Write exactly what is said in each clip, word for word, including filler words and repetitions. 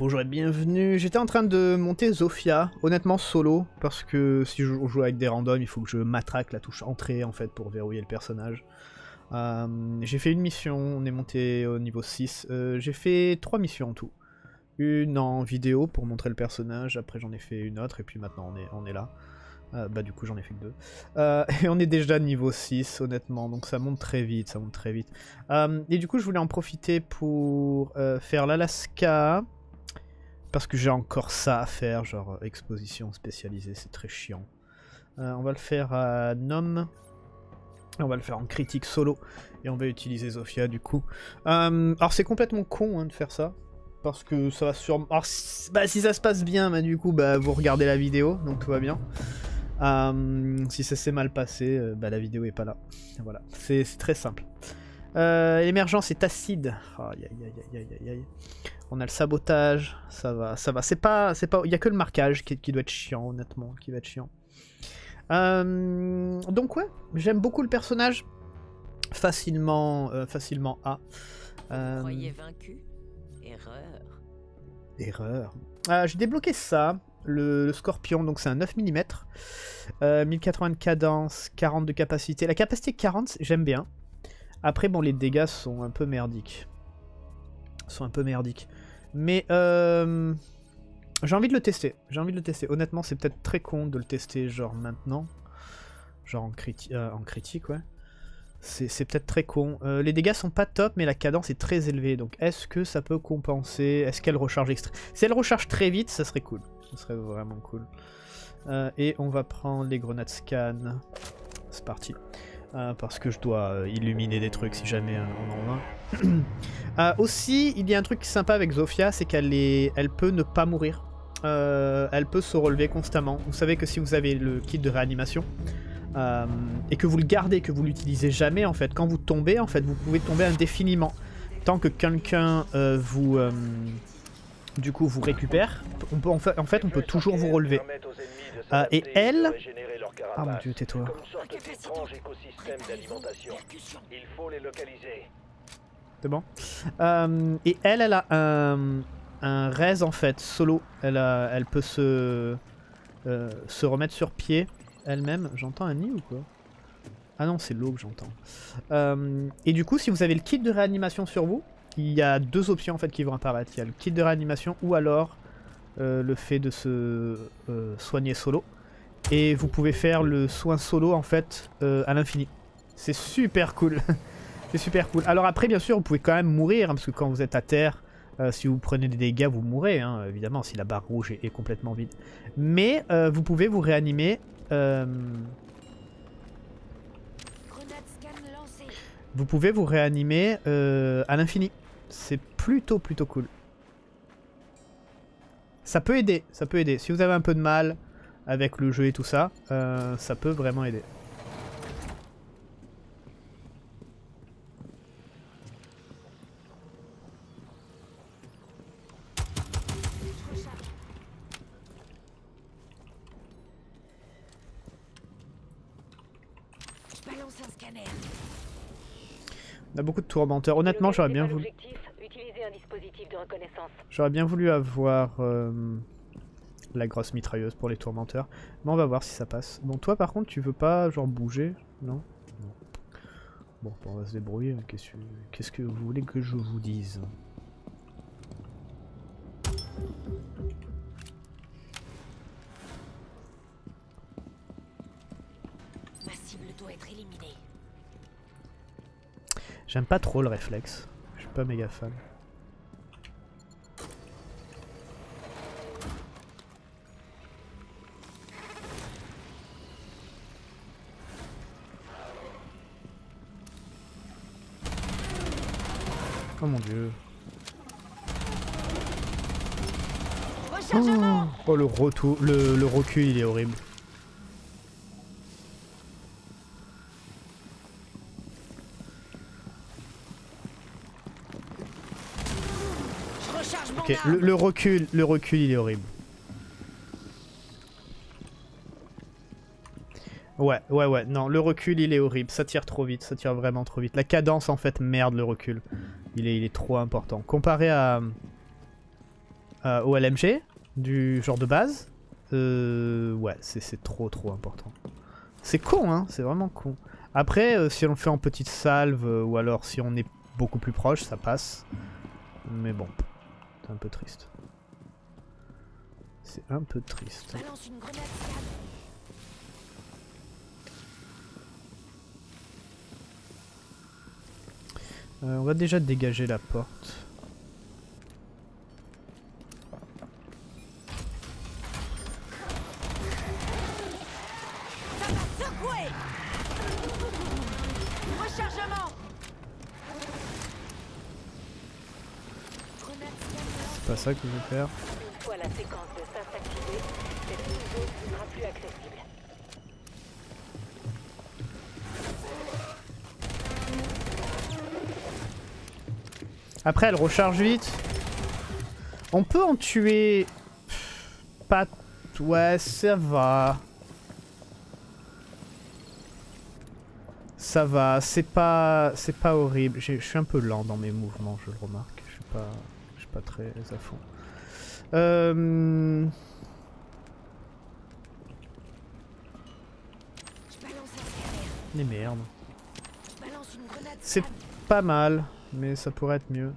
Bonjour et bienvenue, j'étais en train de monter Zofia, honnêtement solo, parce que si je joue avec des randoms, il faut que je matraque la touche entrée en fait pour verrouiller le personnage. Euh, j'ai fait une mission, on est monté au niveau six, euh, j'ai fait trois missions en tout. Une en vidéo pour montrer le personnage, après j'en ai fait une autre et puis maintenant on est, on est là. Euh, bah du coup j'en ai fait que deux. Euh, et on est déjà niveau six honnêtement, donc ça monte très vite, ça monte très vite. Euh, et du coup je voulais en profiter pour euh, faire l'Alaska, parce que j'ai encore ça à faire, genre euh, exposition spécialisée, c'est très chiant. Euh, on va le faire à Nom, on va le faire en critique solo, et on va utiliser Zofia du coup. Euh, alors c'est complètement con hein, de faire ça. Parce que ça va sûrement... Alors, si... Bah, si ça se passe bien, bah, du coup, bah, vous regardez la vidéo, donc tout va bien. Euh, si ça s'est mal passé, euh, bah, la vidéo est pas là. Voilà, c'est très simple. Euh, L'émergence est acide. Aïe, aïe, aïe, aïe, aïe. On a le sabotage, ça va, ça va. C'est pas, c'est pas... Il n'y a que le marquage qui, qui doit être chiant, honnêtement, qui va être chiant. Euh, donc ouais, j'aime beaucoup le personnage. Facilement, euh, facilement A. Euh... Vous croyez vaincu ? Erreur. Erreur. Ah, j'ai débloqué ça, le, le scorpion, donc c'est un neuf millimètres. Euh, mille quatre-vingts de cadence, quarante de capacité. La capacité quarante, j'aime bien. Après, bon, les dégâts sont un peu merdiques. Sont un peu merdiques. Mais euh, j'ai envie de le tester. J'ai envie de le tester. Honnêtement, c'est peut-être très con de le tester, genre maintenant. Genre en, criti euh, en critique, ouais. C'est peut-être très con. Euh, les dégâts sont pas top, mais la cadence est très élevée. Donc est-ce que ça peut compenser? Est-ce qu'elle recharge extra... Si elle recharge très vite, ça serait cool. Ça serait vraiment cool. Euh, et on va prendre les grenades scan. C'est parti. Euh, parce que je dois euh, illuminer des trucs si jamais euh, on en a. euh, aussi, il y a un truc sympa avec Zofia, c'est qu'elle est... elle peut ne pas mourir. Euh, elle peut se relever constamment. Vous savez que si vous avez le kit de réanimation... Euh, et que vous le gardez, que vous l'utilisez jamais en fait, quand vous tombez en fait vous pouvez tomber indéfiniment tant que quelqu'un euh, vous euh, du coup vous récupère. On peut, en fait, en fait on peut toujours vous relever euh, et elle... Ah mon dieu, tais-toi. C'est bon. euh, et elle elle a un, un res en fait solo, elle, a, elle peut se euh, se remettre sur pied elle-même. J'entends un nid ou quoi? Ah non, c'est l'eau que j'entends. Euh, et du coup, si vous avez le kit de réanimation sur vous, il y a deux options en fait qui vont apparaître. Il y a le kit de réanimation ou alors euh, le fait de se euh, soigner solo. Et vous pouvez faire le soin solo en fait euh, à l'infini. C'est super cool. C'est super cool. Alors après, bien sûr, vous pouvez quand même mourir hein, parce que quand vous êtes à terre, Euh, si vous prenez des dégâts, vous mourrez, hein, évidemment, si la barre rouge est, est complètement vide. Mais euh, vous pouvez vous réanimer. Euh... Vous pouvez vous réanimer euh, à l'infini. C'est plutôt, plutôt cool. Ça peut aider, ça peut aider. Si vous avez un peu de mal avec le jeu et tout ça, euh, ça peut vraiment aider. On a beaucoup de tourmenteurs. Honnêtement, j'aurais bien voulu... J'aurais bien voulu avoir euh, la grosse mitrailleuse pour les tourmenteurs. Mais on va voir si ça passe. Bon, toi par contre, tu veux pas genre bouger, non? Non. Bon, on va se débrouiller. Qu'est-ce que, qu'est-ce que vous voulez que je vous dise? Ma cible doit être éliminée. J'aime pas trop le réflexe, je suis pas méga fan. Oh mon dieu. Oh, oh le retour, le, le recul il est horrible. Okay. Le, le recul, le recul il est horrible. Ouais, ouais, ouais, non, le recul il est horrible, ça tire trop vite, ça tire vraiment trop vite. La cadence en fait, merde le recul, il est, il est trop important. Comparé à, euh, au L M G du genre de base. Euh, ouais, c'est trop trop important. C'est con, hein, c'est vraiment con. Après, euh, si on le fait en petite salve, euh, ou alors si on est beaucoup plus proche, ça passe. Mais bon, c'est un peu triste. C'est un peu triste. Euh, on va déjà dégager la porte. C'est pas ça que je veux faire. Voilà, séquence de sas activée, cette zone ne sera plus accessible. Après, elle recharge vite. On peut en tuer. Pas. Ouais, ça va. Ça va, c'est pas. C'est pas horrible. Je suis un peu lent dans mes mouvements, je le remarque. Je suis pas. Je suis pas très à fond. Euh. Les merdes. C'est pas mal. Mais ça pourrait être mieux.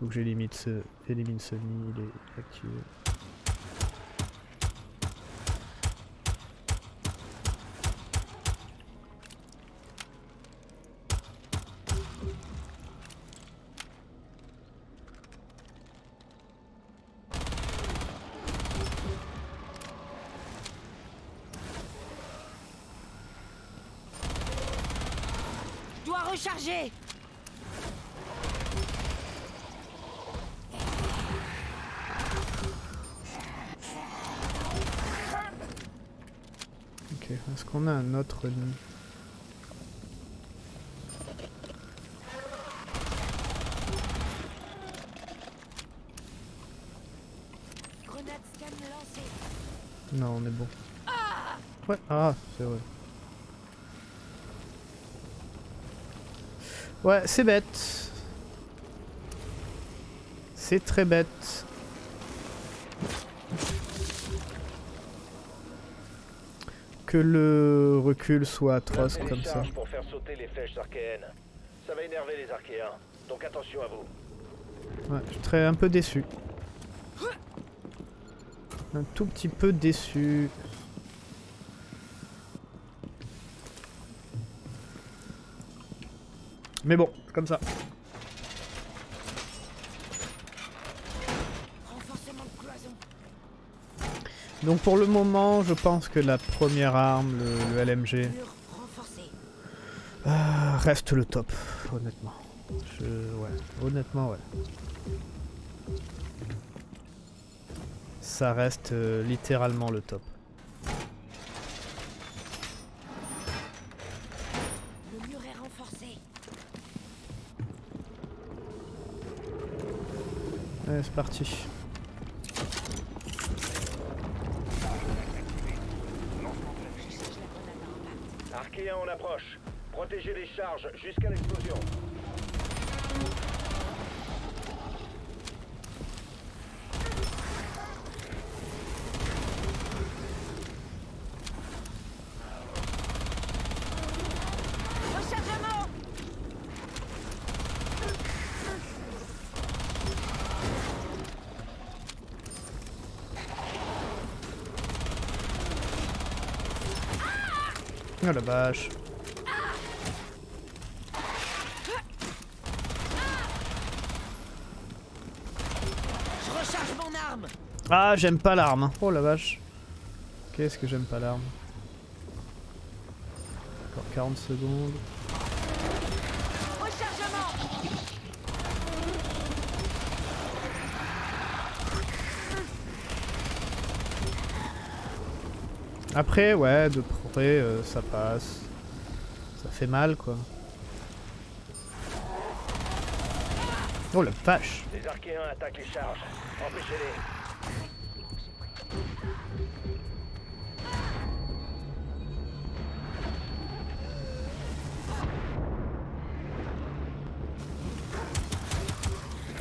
Faut que j'élimine ce... Élimine ce nid, il est activé. Recharger. Ok, est-ce qu'on a un autre nid? Grenade scan lancée. Non, on est bon. Ouais, ah, c'est vrai. Ouais, c'est bête. C'est très bête. Que le recul soit atroce comme ça. Pour faire sauter les flèches archéennes. Ça va énerver les archéens, donc attention à vous. Ouais, je serais un peu déçu. Un tout petit peu déçu. Mais bon, comme ça. Donc pour le moment, je pense que la première arme, le, le L M G, euh, reste le top, honnêtement. Je, ouais, honnêtement, ouais. Ça reste euh, littéralement le top. Allez, c'est parti. Archéen en approche. Protégez les charges jusqu'à l'explosion. Oh la vache. Je recharge mon arme. Ah, j'aime pas l'arme. Oh la vache. Qu'est-ce que j'aime pas l'arme. Encore quarante secondes. Après, ouais, de près, euh, ça passe. Ça fait mal, quoi. Oh, la vache! Les archéens attaquent les charges. Empêchez-les.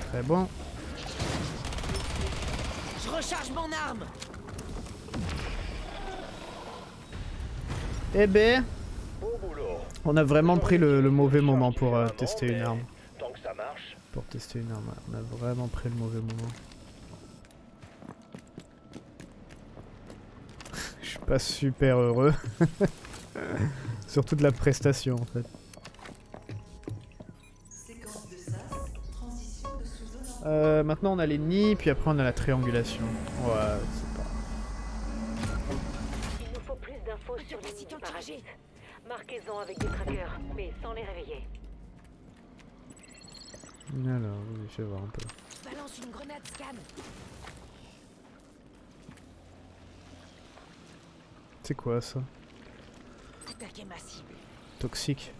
Très bon. recharge mon arme. Eh ben, on a vraiment pris le, le mauvais moment pour euh, tester une arme. Tant que ça marche. Pour tester une arme, on a vraiment pris le mauvais moment. Je suis pas super heureux. Surtout de la prestation en fait. Euh, maintenant on a les nids, puis après on a la triangulation. Ouais, c'est pas... Il nous faut plus d'infos sur les sites paragites. Marquez-en avec des trackers, mais sans les réveiller. Alors, je vais voir un peu. Balance une grenade scan. C'est quoi ça? Attaquer ma cible. Toxique.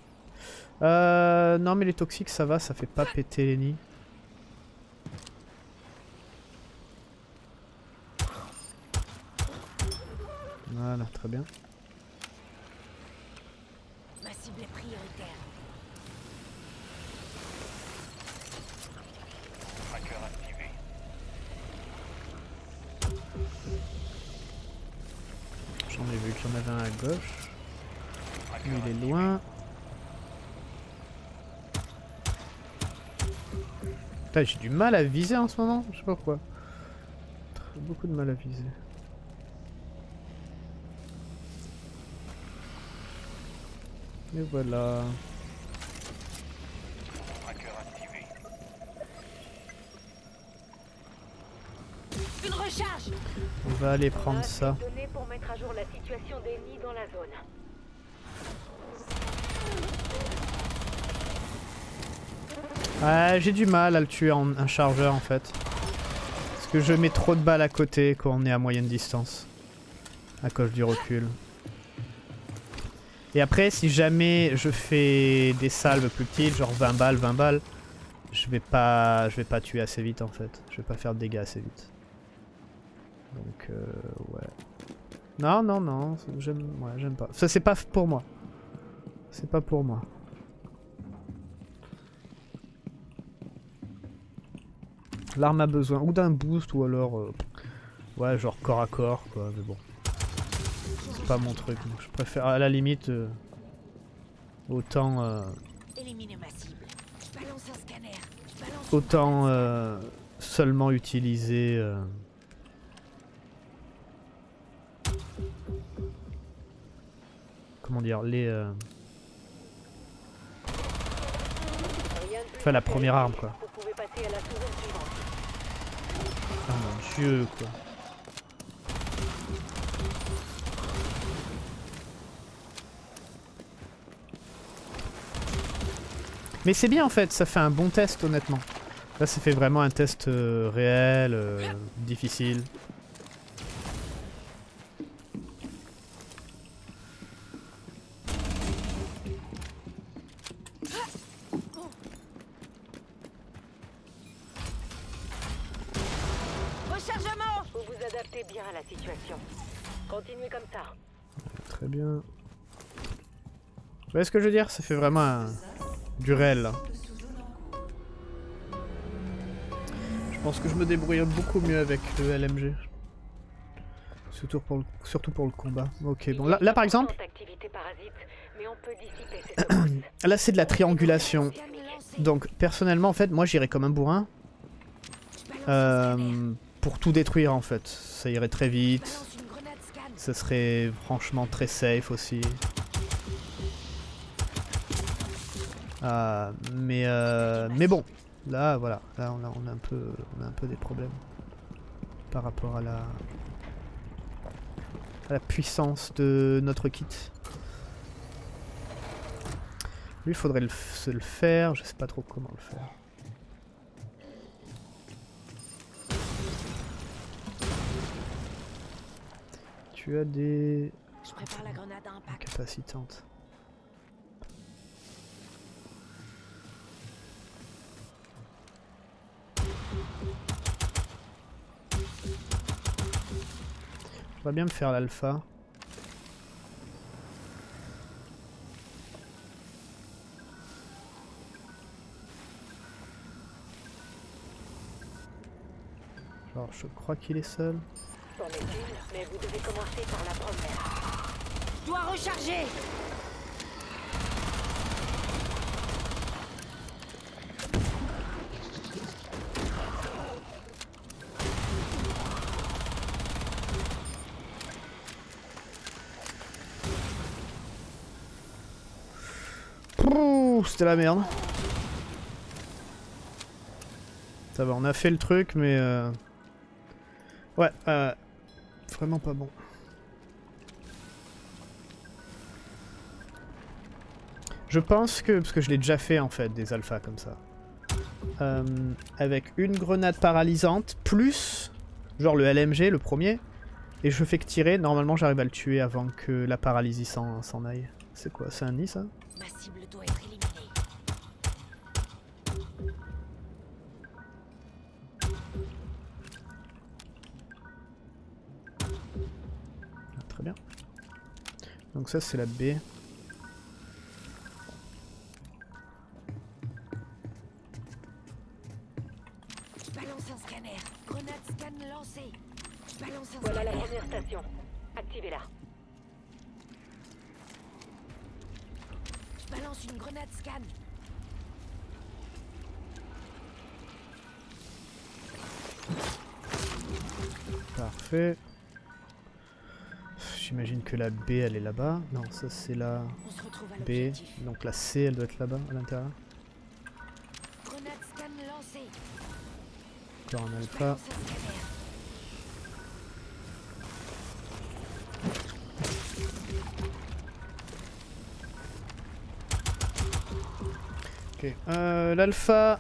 Euh... Non mais les toxiques ça va, ça fait pas péter les nids. Voilà, très bien. Ma cible est prioritaire. Tracker activé. J'en ai vu qu'il y en avait un à gauche. Mais il est loin. Putain, j'ai du mal à viser en ce moment, je sais pas pourquoi. J'ai beaucoup de mal à viser. Et voilà. Tracker activé. Une recharge. On va aller prendre ça. Pour mettre à jour la situation des nids dans la zone. Ah, j'ai du mal à le tuer en un chargeur en fait. Parce que je mets trop de balles à côté quand on est à moyenne distance. À cause du recul. Et après, si jamais je fais des salves plus petites, genre vingt balles, vingt balles, je vais pas, je vais pas tuer assez vite en fait. Je vais pas faire de dégâts assez vite. Donc, euh, ouais. Non, non, non, j'aime ouais, j'aime pas. Ça, c'est pas pour moi. C'est pas pour moi. L'arme a besoin ou d'un boost ou alors, euh, ouais, genre corps à corps, quoi, mais bon. C'est pas mon truc, donc je préfère à la limite euh, autant euh, autant euh, seulement utiliser euh, comment dire les euh, enfin la première arme quoi. Ah mon dieu quoi. Mais c'est bien en fait, ça fait un bon test honnêtement. Là ça fait vraiment un test euh, réel, euh, difficile. Rechargement. Vous vous adaptez bien à la situation. Continuez comme ça. Très bien. Vous voyez ce que je veux dire? Ça fait vraiment un... du réel. Je pense que je me débrouille beaucoup mieux avec le L M G. Surtout pour le, surtout pour le combat. Ok, bon là, là par exemple... là c'est de la triangulation. Donc personnellement en fait, moi j'irais comme un bourrin. Euh, pour tout détruire en fait. Ça irait très vite. Ça serait franchement très safe aussi. Euh, mais, euh, mais bon, là voilà, là on a, on a un peu, on a un peu des problèmes par rapport à la, à la puissance de notre kit. Lui il faudrait le, se le faire, je sais pas trop comment le faire. Tu as des capacitantes. On va bien me faire l'alpha. Alors je crois qu'il est seul. J'en ai une, mais vous devez commencer par la première. Je dois recharger. C'était la merde. Ça va, on a fait le truc, mais euh... ouais, euh... vraiment pas bon. Je pense que, parce que je l'ai déjà fait en fait, des alphas comme ça, euh, avec une grenade paralysante plus genre le L M G, le premier, et je fais que tirer. Normalement, j'arrive à le tuer avant que la paralysie s'en s'en aille. C'est quoi? C'est un nid ça? Ma cible doit être éliminée. Ah, très bien. Donc ça c'est la B. Je balance un scanner. Grenade scan lancée. Je balance un voilà scanner. Voilà la première station. Activez-la. Balance une grenade scan. Parfait. J'imagine que la B elle est là-bas. Non, ça c'est la B. Donc la C elle doit être là-bas à l'intérieur. Grenade scan lancée. Encore un alpha. Euh, l'alpha.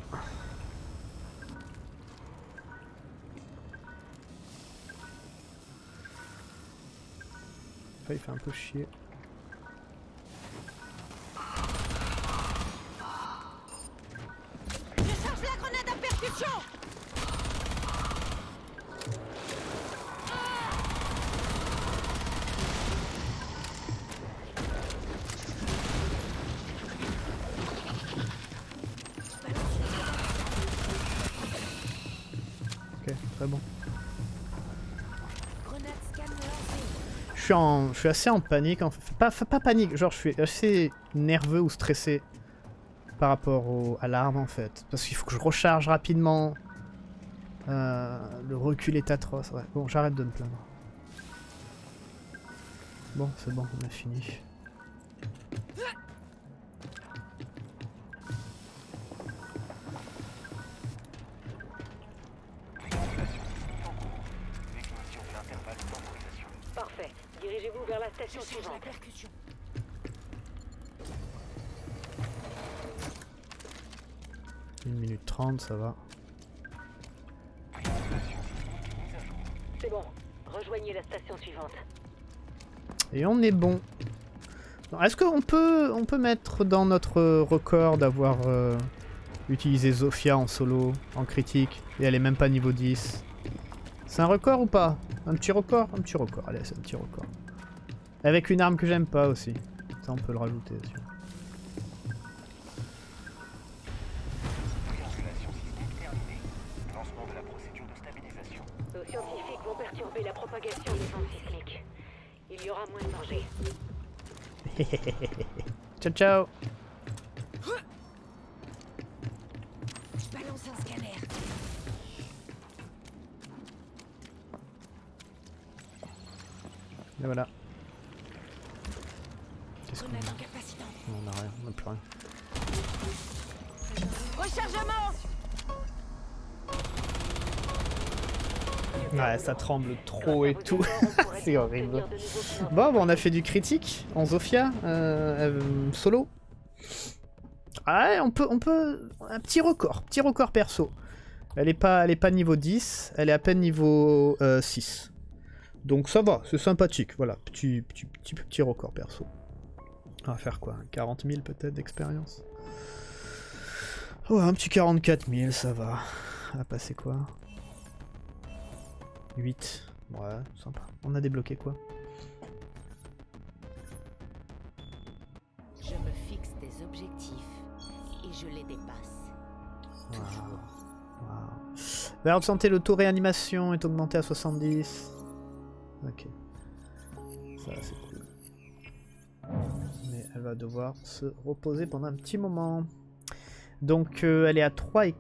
Enfin, il fait un peu chier. Je charge la grenade à percussion. Je suis, en, je suis assez en panique, en fait. pas, pas panique, genre je suis assez nerveux ou stressé par rapport au, à l'arme en fait. Parce qu'il faut que je recharge rapidement, euh, le recul est atroce. Ouais. Bon, j'arrête de me plaindre. Bon, c'est bon, on a fini. une minute trente, ça va. C'est bon, rejoignez la station suivante. Et on est bon. Est-ce qu'on peut, on peut mettre dans notre record d'avoir euh, utilisé Zofia en solo, en critique, et elle est même pas niveau dix? C'est un record ou pas? Un petit record? Un petit record, allez, c'est un petit record. Avec une arme que j'aime pas aussi. Ça on peut le rajouter aussi. Circulation système terminée. Lancement de la procédure de stabilisation. Nos scientifiques vont perturber la propagation des ondes cycliques. Il y aura moins de danger. Ciao ciao. Je balance un scanner. Et voilà. On a on a rien, on a plus rien. Rechargement. Ouais, ça tremble trop et tout. C'est horrible. Bon, bon, on a fait du critique en Zofia, euh, euh, solo. Ouais, on peut, on peut, un petit record, petit record perso. Elle est pas, elle est pas niveau dix, elle est à peine niveau euh, six. Donc ça va, c'est sympathique. Voilà, petit, petit, petit, petit record perso. On va faire quoi, quarante mille peut-être d'expérience? Ouais, un petit quarante-quatre mille, ça va. On va passer quoi, huit. Ouais, sympa. On a débloqué quoi? Je me fixe des objectifs et je les dépasse. Wow. Toujours. Wow. La valeur de santé, le taux réanimation est augmenté à soixante-dix. Ok. Ça, c'est cool. Mais elle va devoir se reposer pendant un petit moment. Donc, euh, elle est à trois et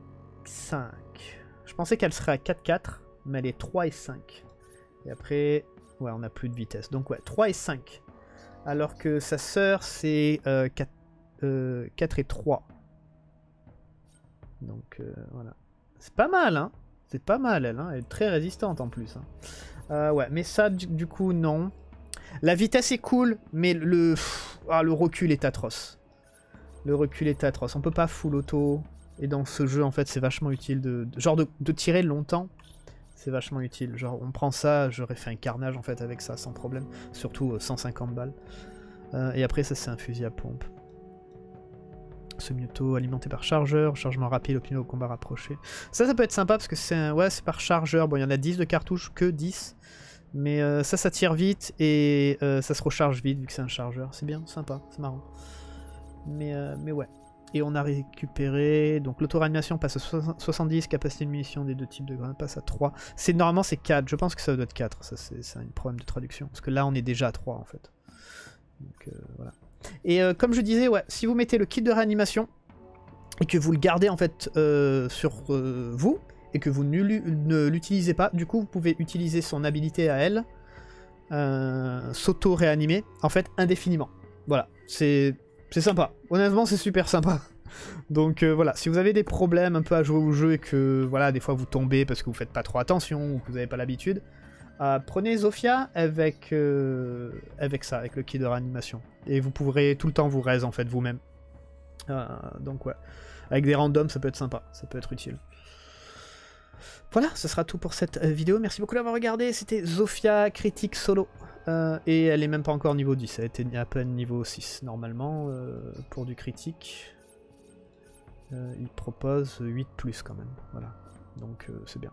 cinq. Je pensais qu'elle serait à quatre quatre, mais elle est trois et cinq. Et après, ouais, on n'a plus de vitesse. Donc, ouais, trois et cinq. Alors que sa sœur, c'est euh, euh, quatre et trois. Donc, euh, voilà. C'est pas mal, hein. C'est pas mal, elle. Hein. Elle est très résistante, en plus. Hein. Euh, ouais, mais ça, du, du coup, non. La vitesse est cool, mais le, pff, ah, le recul est atroce. Le recul est atroce. On peut pas full auto. Et dans ce jeu, en fait, c'est vachement utile de, de genre de, de tirer longtemps. C'est vachement utile. Genre, on prend ça, j'aurais fait un carnage, en fait, avec ça, sans problème. Surtout euh, cent cinquante balles. Euh, et après, ça, c'est un fusil à pompe. Semi-auto alimenté par chargeur, chargement rapide, optimisé au combat rapproché. Ça, ça peut être sympa, parce que c'est un... ouais, c'est par chargeur. Bon, il y en a dix de cartouches, que dix. Mais euh, ça, ça tire vite, et euh, ça se recharge vite, vu que c'est un chargeur. C'est bien, sympa, c'est marrant. Mais, euh, mais ouais. Et on a récupéré, donc l'auto-réanimation passe à soixante-dix, capacité de munitions des deux types de grenades passe à trois. Normalement c'est quatre, je pense que ça doit être quatre, ça c'est un problème de traduction, parce que là on est déjà à trois en fait. Donc, euh, voilà. Et euh, comme je disais, ouais, si vous mettez le kit de réanimation, et que vous le gardez en fait euh, sur euh, vous, et que vous ne l'utilisez pas, du coup vous pouvez utiliser son habilité à elle, euh, s'auto-réanimer, en fait indéfiniment. Voilà, c'est... c'est sympa, honnêtement c'est super sympa. Donc euh, voilà, si vous avez des problèmes un peu à jouer au jeu et que voilà, des fois vous tombez parce que vous faites pas trop attention ou que vous n'avez pas l'habitude, euh, prenez Zofia avec, euh, avec ça, avec le kit de réanimation. Et vous pourrez tout le temps vous raise en fait vous-même. Euh, donc ouais, avec des randoms ça peut être sympa, ça peut être utile. Voilà, ce sera tout pour cette vidéo. Merci beaucoup d'avoir regardé, c'était Zofia Critique Solo. Euh, et elle est même pas encore niveau dix, elle était à peine niveau six normalement euh, pour du critique. Euh, il propose huit plus quand même, voilà. Donc euh, c'est bien.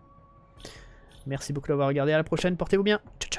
Merci beaucoup d'avoir regardé, à la prochaine, portez-vous bien. Ciao.